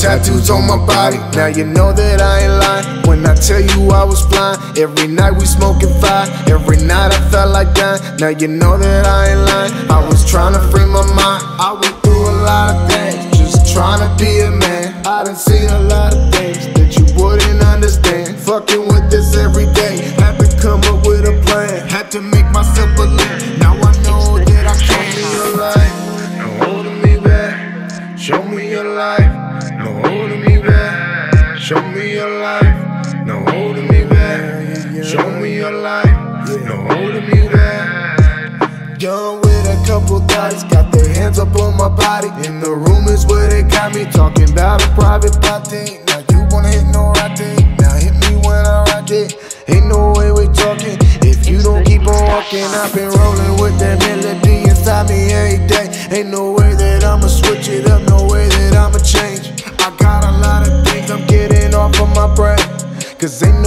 tattoos on my body. Now you know that I ain't lying when I tell you I was flying. Every night we smoking fire, every night I felt like dying. Now you know that I ain't lying. I was trying to free my mind. I went through a lot of things, just trying to be a man. I done seen a lot of things that you wouldn't understand. Fucking with this every day, had to come up with a plan. Had to make myself believe. Now I know that I can't be alive. No holding me back, show me your life. No holding me back, show me your life. No holding me back, show me your life. No holding me back. Young with a couple thoughts, got their hands up on my body. In the room is where they got me talking about a private party. Now you wanna hit no right thing. Ain't no way we talking if you don't keep on walking. I've been rolling with that melody inside me every day. Ain't no way that I'ma switch it up, no way that I'ma change. I got a lot of things I'm getting off of my brain, 'cause ain't